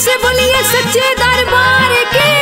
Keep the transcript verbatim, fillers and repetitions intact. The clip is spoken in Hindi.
से बोलिए सच्चे दरबार के।